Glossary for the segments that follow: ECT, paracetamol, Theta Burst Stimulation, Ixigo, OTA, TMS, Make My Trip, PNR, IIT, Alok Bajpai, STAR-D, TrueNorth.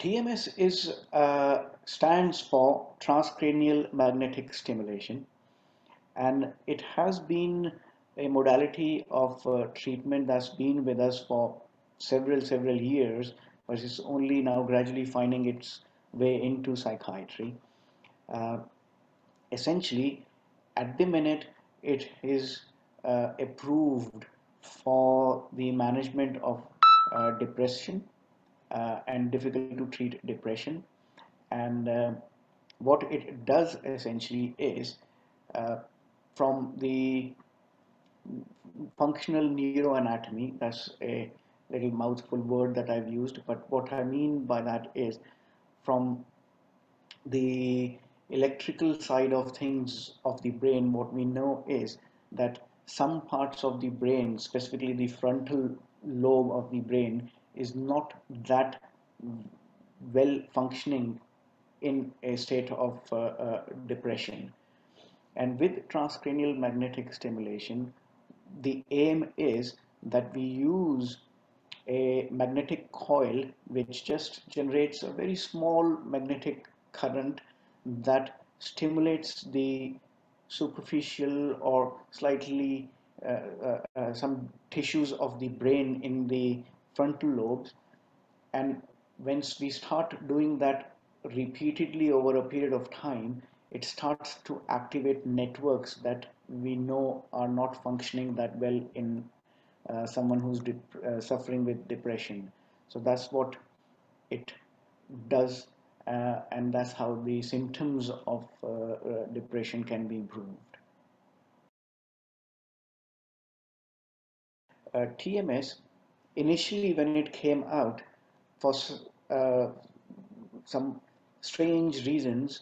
TMS stands for transcranial magnetic stimulation, and it has been a modality of treatment that's been with us for several years, but it's only now gradually finding its way into psychiatry. Essentially, at the minute, it is approved for the management of depression and difficult to treat depression. And what it does essentially is, from the functional neuroanatomy, that's a little mouthful word that I've used, but what I mean by that is from the electrical side of things of the brain, what we know is that some parts of the brain, specifically the frontal lobe of the brain, is not that well functioning in a state of depression. And with transcranial magnetic stimulation, the aim is that we use a magnetic coil which just generates a very small magnetic current that stimulates the superficial or slightly some tissues of the brain in the frontal lobes. And once we start doing that repeatedly over a period of time, it starts to activate networks that we know are not functioning that well in someone who's suffering with depression. So that's what it does, and that's how the symptoms of depression can be improved. TMS, initially when it came out, for some strange reasons,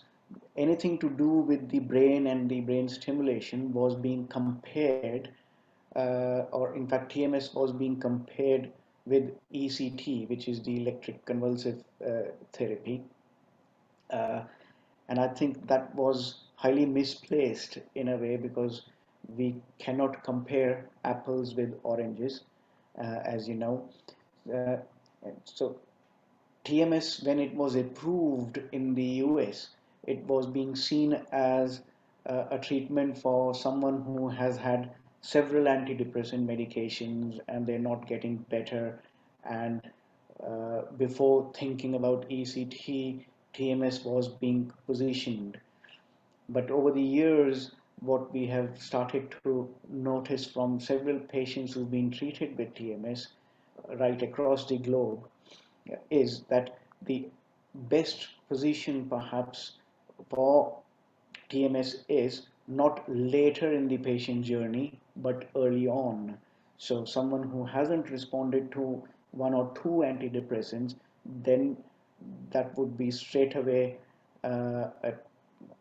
anything to do with the brain and the brain stimulation was being compared, or in fact TMS was being compared with ECT, which is the electric convulsive therapy, and I think that was highly misplaced in a way, because we cannot compare apples with oranges, as you know. So TMS, when it was approved in the US, it was being seen as a treatment for someone who has had several antidepressant medications and they're not getting better, and before thinking about ECT, TMS was being positioned. But over the years, what we have started to notice from several patients who've been treated with TMS right across the globe is that the best position perhaps for TMS is not later in the patient journey, but early on. So someone who hasn't responded to one or two antidepressants, then that would be straight away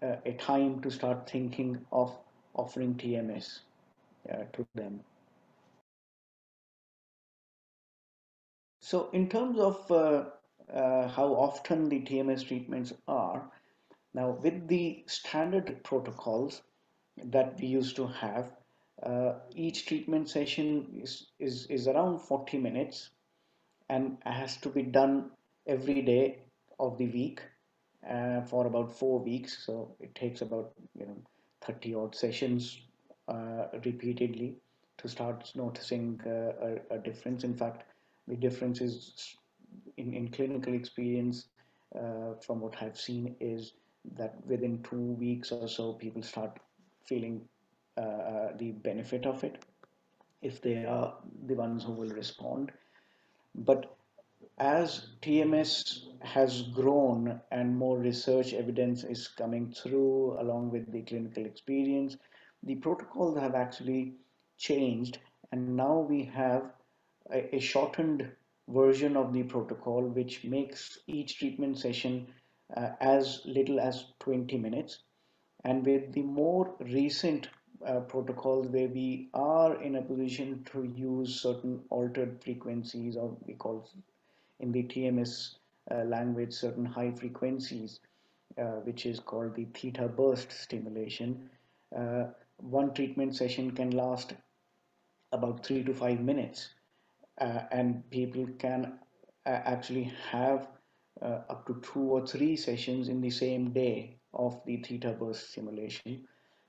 a time to start thinking of offering TMS to them. So in terms of how often the TMS treatments are, now with the standard protocols that we used to have, each treatment session is around 40 minutes and has to be done every day of the week for about 4 weeks. So it takes about 30 odd sessions repeatedly to start noticing a difference. In fact, the difference is in clinical experience, from what I've seen, is that within 2 weeks or so, people start feeling the benefit of it, if they are the ones who will respond. But as TMS has grown and more research evidence is coming through along with the clinical experience, the protocols have actually changed, and now we have a shortened version of the protocol which makes each treatment session as little as 20 minutes. And with the more recent protocols, where we are in a position to use certain altered frequencies, or we call in the TMS language certain high frequencies, which is called the Theta Burst Stimulation, one treatment session can last about 3 to 5 minutes, and people can actually have up to 2 or 3 sessions in the same day of the theta burst stimulation,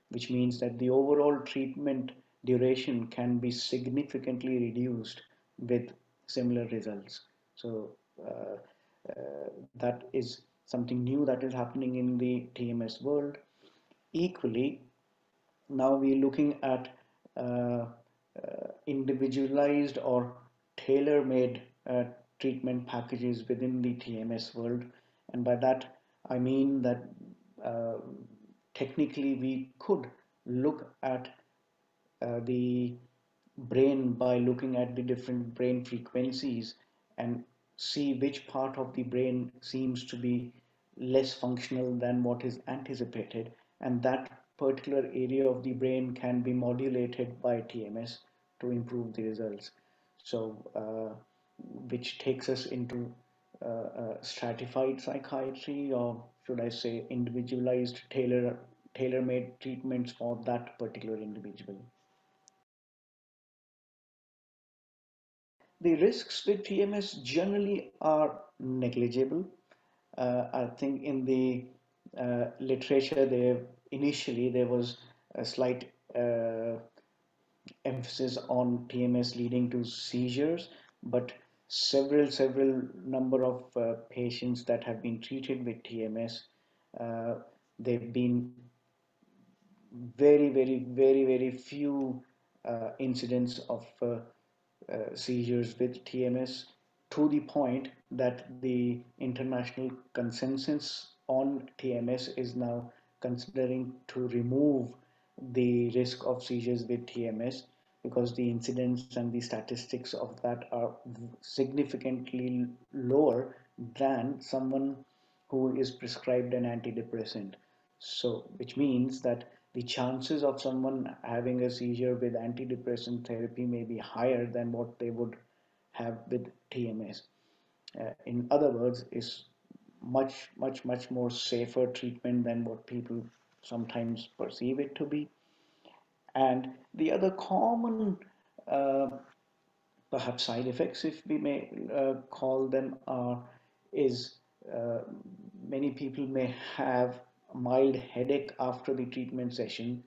which means that the overall treatment duration can be significantly reduced with similar results. So that is something new that is happening in the TMS world. Equally, now we are looking at individualized or tailor-made treatment packages within the TMS world, and by that I mean that technically we could look at the brain by looking at the different brain frequencies and see which part of the brain seems to be less functional than what is anticipated, and that particular area of the brain can be modulated by TMS to improve the results. So which takes us into stratified psychiatry, or should I say individualized tailor-made treatments for that particular individual. The risks with TMS generally are negligible. I think in the literature there initially there was a slight emphasis on TMS leading to seizures, but several number of patients that have been treated with TMS, they've been very few incidents of seizures with TMS, to the point that the international consensus on TMS is now considering to remove the risk of seizures with TMS, because the incidence and the statistics of that are significantly lower than someone who is prescribed an antidepressant. So, which means that the chances of someone having a seizure with antidepressant therapy may be higher than what they would have with TMS. In other words, it's much more safer treatment than what people sometimes perceive it to be. And the other common perhaps side effects, if we may call them, are many people may have a mild headache after the treatment session,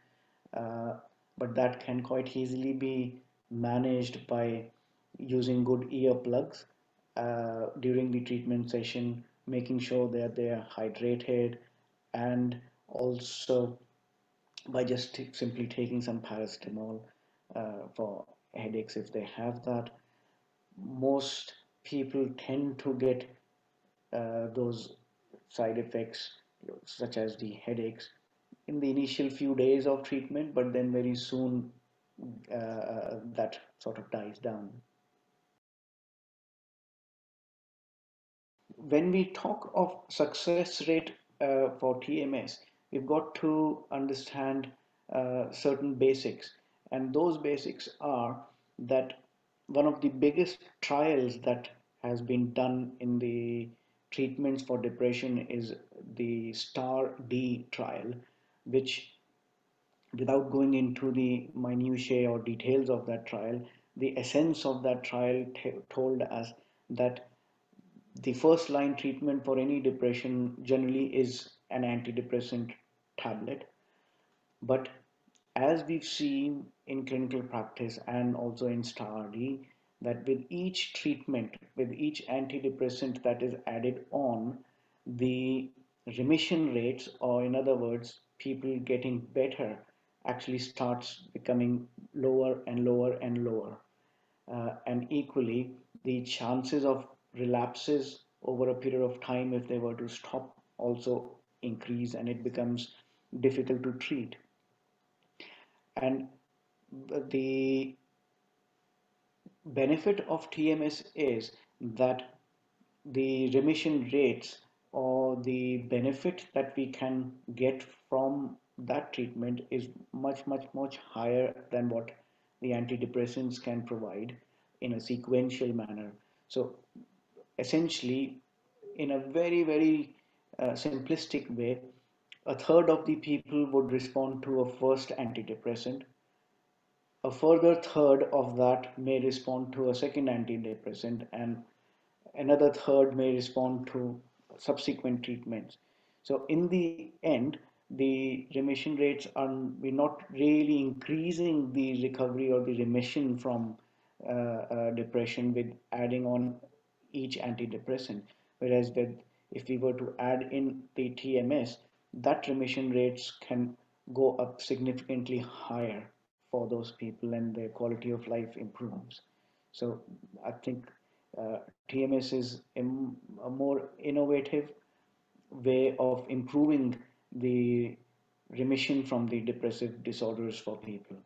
but that can quite easily be managed by using good earplugs during the treatment session, making sure that they are hydrated, and also by just simply taking some paracetamol for headaches if they have that. Most people tend to get those side effects, such as the headaches, in the initial few days of treatment, but then very soon that sort of dies down. When we talk of success rate for TMS, we've got to understand certain basics, and those basics are that one of the biggest trials that has been done in the treatments for depression is the STAR-D trial, which, without going into the minutiae or details of that trial, the essence of that trial told us that the first line treatment for any depression generally is an antidepressant tablet, but as we've seen in clinical practice and also in STAR-D, that with each treatment, with each antidepressant that is added on, the remission rates, or in other words, people getting better, actually starts becoming lower and lower and lower, and equally the chances of relapses over a period of time, if they were to stop, also increase, and it becomes difficult to treat. And the benefit of TMS is that the remission rates, or the benefit that we can get from that treatment, is much higher than what the antidepressants can provide in a sequential manner. So essentially, in a very simplistic way, 1/3 of the people would respond to a first antidepressant. A further 1/3 of that may respond to a second antidepressant, and another 1/3 may respond to subsequent treatments. So in the end, the remission rates are, we're not really increasing the recovery or the remission from depression with adding on each antidepressant. Whereas that if we were to add in the TMS, that remission rates can go up significantly higher for those people, and their quality of life improves. So I think TMS is a more innovative way of improving the remission from the depressive disorders for people.